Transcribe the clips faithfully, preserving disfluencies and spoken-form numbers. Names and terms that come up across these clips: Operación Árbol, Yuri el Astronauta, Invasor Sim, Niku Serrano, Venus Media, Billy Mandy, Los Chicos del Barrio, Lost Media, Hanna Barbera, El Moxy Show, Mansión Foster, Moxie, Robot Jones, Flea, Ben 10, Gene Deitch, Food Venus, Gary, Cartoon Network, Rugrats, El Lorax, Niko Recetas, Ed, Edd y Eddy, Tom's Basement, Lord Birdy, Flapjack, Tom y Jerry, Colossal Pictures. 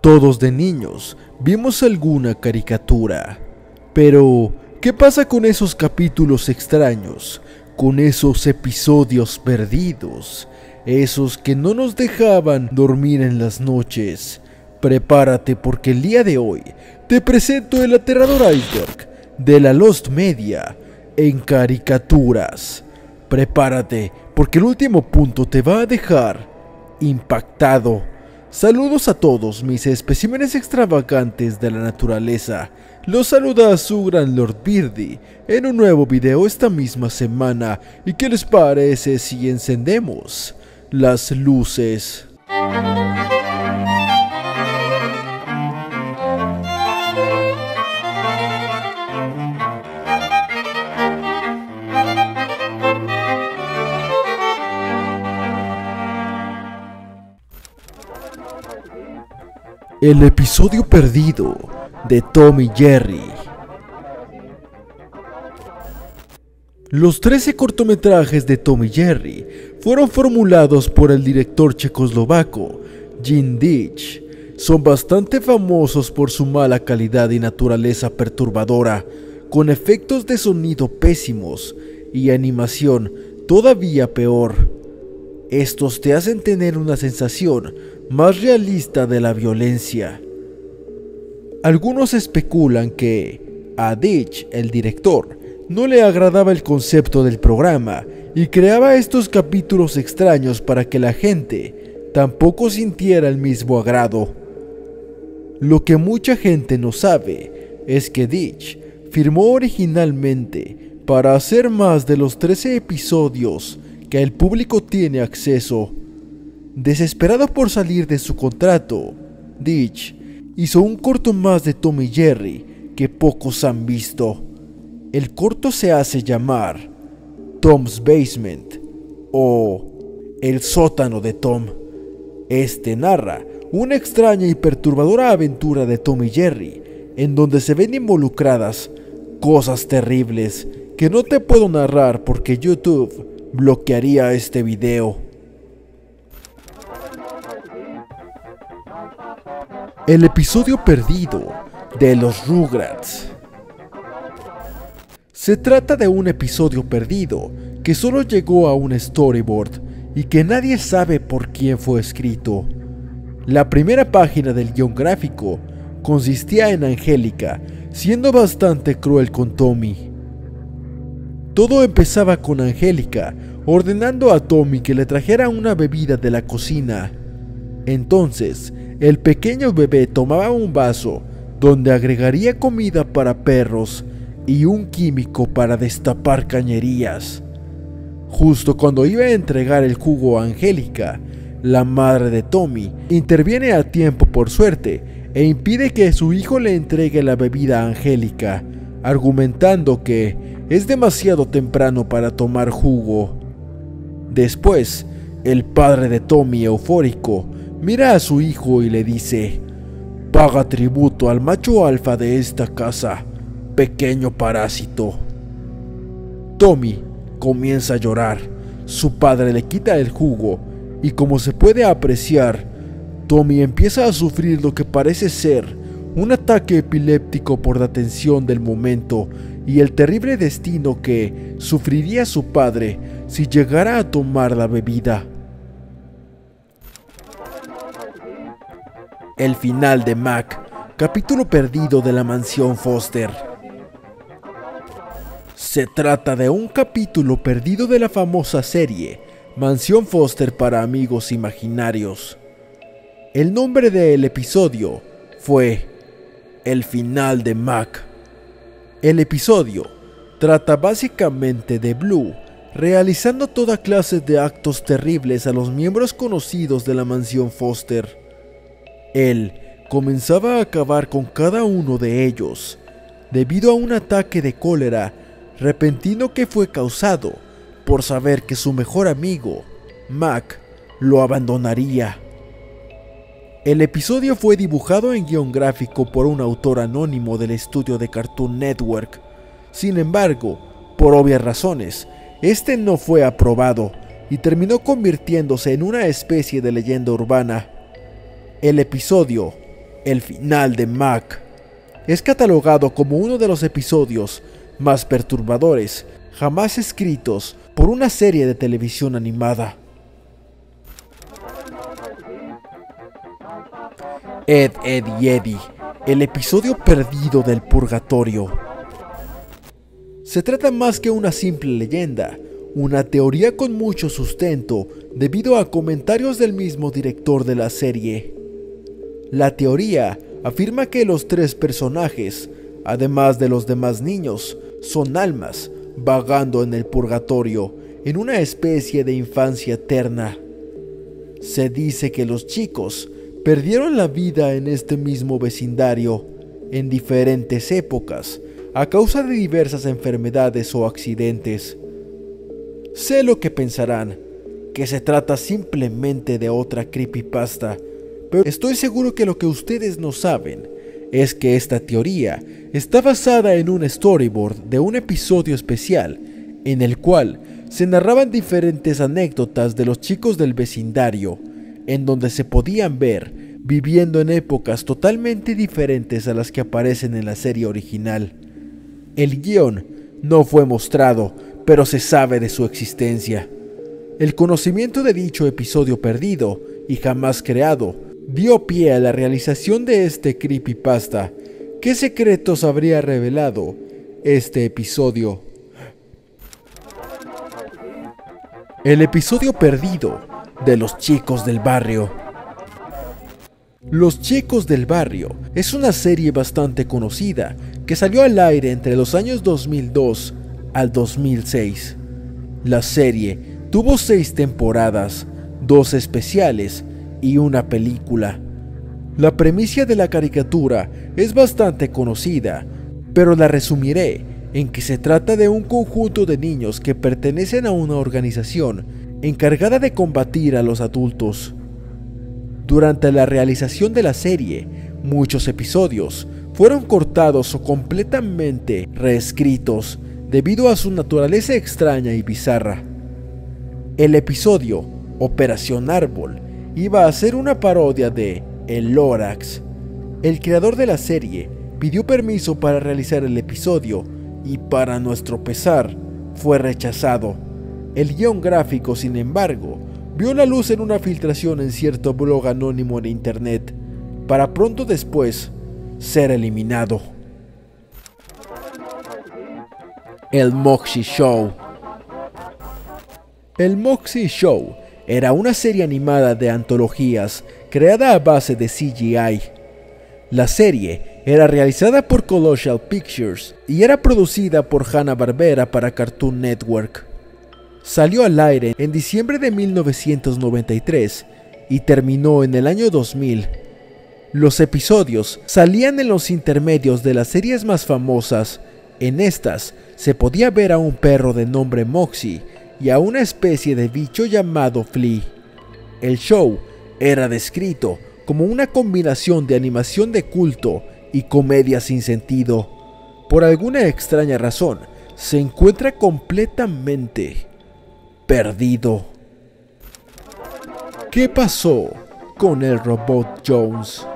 Todos de niños vimos alguna caricatura, pero ¿qué pasa con esos capítulos extraños, con esos episodios perdidos, esos que no nos dejaban dormir en las noches? Prepárate porque el día de hoy te presento el aterrador iceberg de la Lost Media en caricaturas. Prepárate porque el último punto te va a dejar impactado. Saludos a todos mis especímenes extravagantes de la naturaleza. Los saluda a su gran Lord Birdy en un nuevo video esta misma semana. ¿Y qué les parece si encendemos las luces? El episodio perdido de Tom y Jerry. Los trece cortometrajes de Tom y Jerry fueron formulados por el director checoslovaco Gene Deitch. Son bastante famosos por su mala calidad y naturaleza perturbadora, con efectos de sonido pésimos y animación todavía peor. Estos te hacen tener una sensación más realista de la violencia. Algunos especulan que a Deitch, el director, no le agradaba el concepto del programa y creaba estos capítulos extraños para que la gente tampoco sintiera el mismo agrado. Lo que mucha gente no sabe es que Deitch firmó originalmente para hacer más de los trece episodios que el público tiene acceso. Desesperado por salir de su contrato, Deitch hizo un corto más de Tom y Jerry que pocos han visto. El corto se hace llamar Tom's Basement o El Sótano de Tom. Este narra una extraña y perturbadora aventura de Tom y Jerry en donde se ven involucradas cosas terribles que no te puedo narrar porque YouTube bloquearía este video. El episodio perdido de los Rugrats. Se trata de un episodio perdido que solo llegó a un storyboard y que nadie sabe por quién fue escrito. La primera página del guión gráfico consistía en Angélica siendo bastante cruel con Tommy. Todo empezaba con Angélica ordenando a Tommy que le trajera una bebida de la cocina. Entonces, el pequeño bebé tomaba un vaso donde agregaría comida para perros y un químico para destapar cañerías. Justo cuando iba a entregar el jugo a Angélica, la madre de Tommy interviene a tiempo por suerte e impide que su hijo le entregue la bebida a Angélica, argumentando que es demasiado temprano para tomar jugo. Después, el padre de Tommy, eufórico, mira a su hijo y le dice: paga tributo al macho alfa de esta casa, pequeño parásito. Tommy comienza a llorar, su padre le quita el jugo y, como se puede apreciar, Tommy empieza a sufrir lo que parece ser un ataque epiléptico por la tensión del momento y el terrible destino que sufriría su padre si llegara a tomar la bebida. El final de Mac, capítulo perdido de la Mansión Foster. Se trata de un capítulo perdido de la famosa serie Mansión Foster para amigos imaginarios. El nombre del episodio fue El Final de Mac. El episodio trata básicamente de Blue realizando toda clase de actos terribles a los miembros conocidos de la Mansión Foster. Él comenzaba a acabar con cada uno de ellos, debido a un ataque de cólera repentino que fue causado por saber que su mejor amigo, Mac, lo abandonaría. El episodio fue dibujado en guión gráfico por un autor anónimo del estudio de Cartoon Network. Sin embargo, por obvias razones, este no fue aprobado y terminó convirtiéndose en una especie de leyenda urbana. El episodio El final de Mac es catalogado como uno de los episodios más perturbadores jamás escritos por una serie de televisión animada. Ed, Edd y Eddy, el episodio perdido del purgatorio. Se trata más que una simple leyenda, una teoría con mucho sustento debido a comentarios del mismo director de la serie. La teoría afirma que los tres personajes, además de los demás niños, son almas vagando en el purgatorio, en una especie de infancia eterna. Se dice que los chicos perdieron la vida en este mismo vecindario, en diferentes épocas, a causa de diversas enfermedades o accidentes. Sé lo que pensarán, que se trata simplemente de otra creepypasta, pero estoy seguro que lo que ustedes no saben es que esta teoría está basada en un storyboard de un episodio especial en el cual se narraban diferentes anécdotas de los chicos del vecindario, en donde se podían ver viviendo en épocas totalmente diferentes a las que aparecen en la serie original. El guión no fue mostrado, pero se sabe de su existencia. El conocimiento de dicho episodio perdido y jamás creado dio pie a la realización de este creepypasta. ¿Qué secretos habría revelado este episodio? El episodio perdido de Los Chicos del Barrio. Los Chicos del Barrio es una serie bastante conocida que salió al aire entre los años dos mil dos al dos mil seis. La serie tuvo seis temporadas, dos especiales y una película. La premisa de la caricatura es bastante conocida, pero la resumiré en que se trata de un conjunto de niños que pertenecen a una organización encargada de combatir a los adultos. Durante la realización de la serie, muchos episodios fueron cortados o completamente reescritos debido a su naturaleza extraña y bizarra. El episodio Operación Árbol iba a ser una parodia de El Lorax. El creador de la serie pidió permiso para realizar el episodio y, para nuestro pesar, fue rechazado. El guión gráfico, sin embargo, vio la luz en una filtración en cierto blog anónimo en internet, para pronto después ser eliminado. El Moxy Show. El Moxy Show era una serie animada de antologías creada a base de C G I. La serie era realizada por Colossal Pictures y era producida por Hanna Barbera para Cartoon Network. Salió al aire en diciembre de mil novecientos noventa y tres y terminó en el año dos mil. Los episodios salían en los intermedios de las series más famosas. En estas se podía ver a un perro de nombre Moxie y a una especie de bicho llamado Flea. El show era descrito como una combinación de animación de culto y comedia sin sentido. Por alguna extraña razón, se encuentra completamente perdido. ¿Qué pasó con el Robot Jones?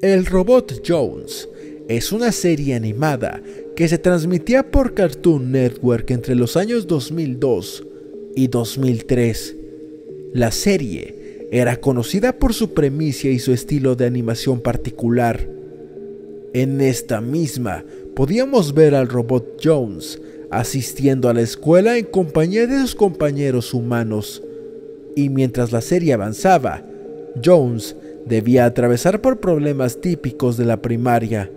El Robot Jones es una serie animada que se transmitía por Cartoon Network entre los años dos mil dos y dos mil tres. La serie era conocida por su premisa y su estilo de animación particular. En esta misma podíamos ver al Robot Jones asistiendo a la escuela en compañía de sus compañeros humanos, y mientras la serie avanzaba, Jones debía atravesar por problemas típicos de la primaria.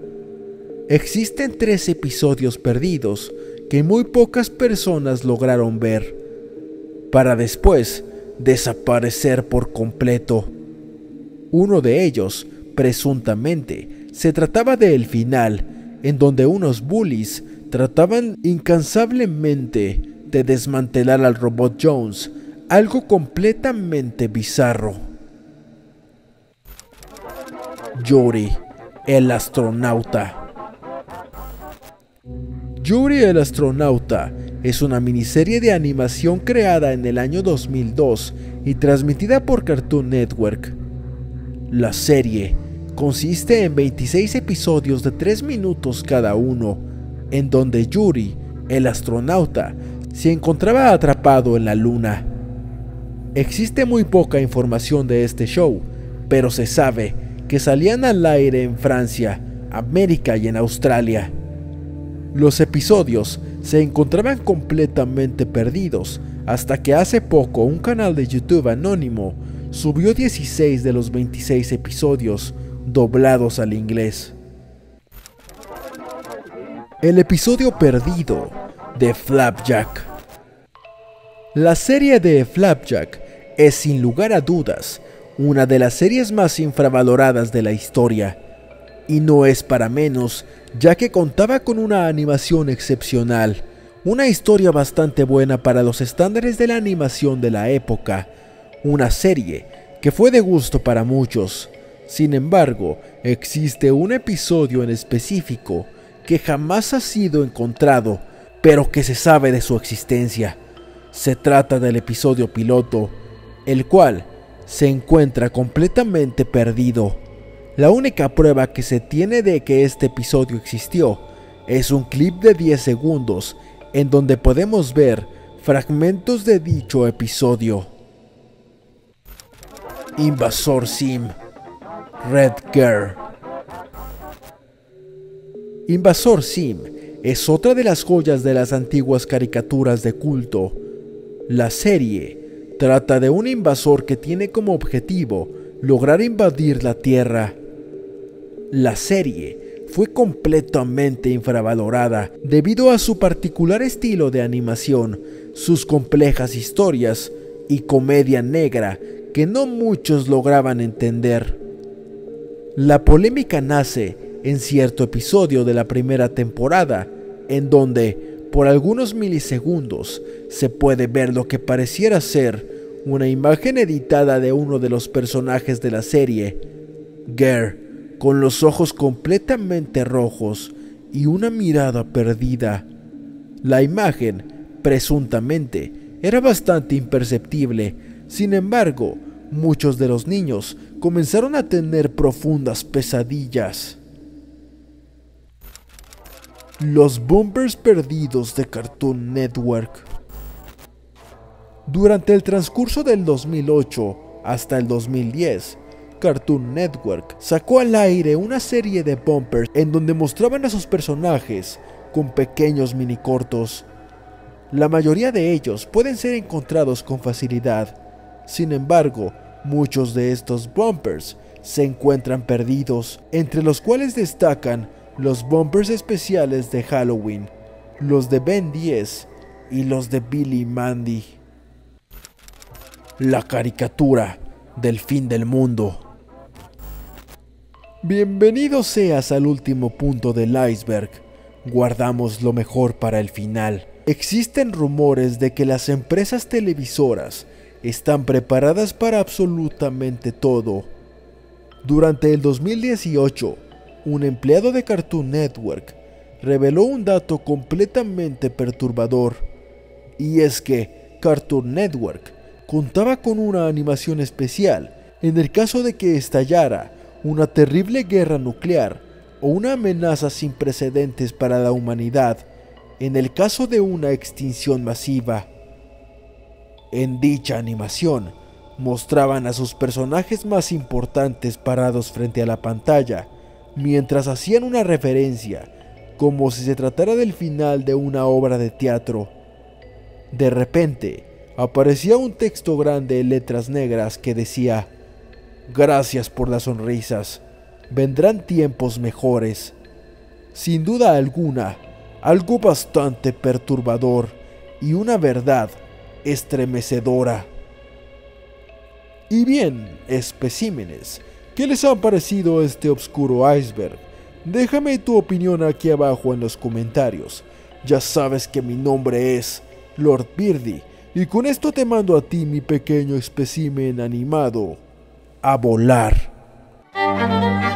Existen tres episodios perdidos que muy pocas personas lograron ver, para después desaparecer por completo. Uno de ellos, presuntamente, se trataba de el final, en donde unos bullies trataban incansablemente de desmantelar al Robot Jones, algo completamente bizarro. Yuri, el astronauta. Yuri el Astronauta es una miniserie de animación creada en el año dos mil dos y transmitida por Cartoon Network. La serie consiste en veintiséis episodios de tres minutos cada uno, en donde Yuri, el astronauta, se encontraba atrapado en la luna. Existe muy poca información de este show, pero se sabe que salían al aire en Francia, América y en Australia. Los episodios se encontraban completamente perdidos, hasta que hace poco un canal de YouTube anónimo subió dieciséis de los veintiséis episodios doblados al inglés. El episodio perdido de Flapjack. La serie de Flapjack es sin lugar a dudas una de las series más infravaloradas de la historia, y no es para menos, ya que contaba con una animación excepcional, una historia bastante buena para los estándares de la animación de la época, una serie que fue de gusto para muchos. Sin embargo, existe un episodio en específico que jamás ha sido encontrado, pero que se sabe de su existencia. Se trata del episodio piloto, el cual se encuentra completamente perdido. La única prueba que se tiene de que este episodio existió es un clip de diez segundos en donde podemos ver fragmentos de dicho episodio. Invasor Sim, Red Girl. Invasor Sim es otra de las joyas de las antiguas caricaturas de culto. La serie trata de un invasor que tiene como objetivo lograr invadir la Tierra. La serie fue completamente infravalorada debido a su particular estilo de animación, sus complejas historias y comedia negra que no muchos lograban entender. La polémica nace en cierto episodio de la primera temporada, en donde, por algunos milisegundos, se puede ver lo que pareciera ser una imagen editada de uno de los personajes de la serie, Gary, con los ojos completamente rojos y una mirada perdida. La imagen, presuntamente, era bastante imperceptible. Sin embargo, muchos de los niños comenzaron a tener profundas pesadillas. Los bumpers perdidos de Cartoon Network. Durante el transcurso del dos mil ocho hasta el dos mil diez, Cartoon Network sacó al aire una serie de bumpers en donde mostraban a sus personajes con pequeños minicortos. La mayoría de ellos pueden ser encontrados con facilidad. Sin embargo, muchos de estos bumpers se encuentran perdidos, entre los cuales destacan los bumpers especiales de Halloween, los de Ben diez y los de Billy Mandy. La caricatura del fin del mundo. Bienvenido seas al último punto del iceberg. Guardamos lo mejor para el final. Existen rumores de que las empresas televisoras están preparadas para absolutamente todo. Durante el dos mil dieciocho, un empleado de Cartoon Network reveló un dato completamente perturbador, y es que Cartoon Network contaba con una animación especial en el caso de que estallara una terrible guerra nuclear o una amenaza sin precedentes para la humanidad, en el caso de una extinción masiva. En dicha animación, mostraban a sus personajes más importantes parados frente a la pantalla, mientras hacían una referencia, como si se tratara del final de una obra de teatro. De repente, aparecía un texto grande en letras negras que decía: "Gracias por las sonrisas, vendrán tiempos mejores". Sin duda alguna, algo bastante perturbador y una verdad estremecedora. Y bien, especímenes, ¿qué les ha parecido este oscuro iceberg? Déjame tu opinión aquí abajo en los comentarios. Ya sabes que mi nombre es Lord Birdy, y con esto te mando a ti, mi pequeño especímen animado, a volar.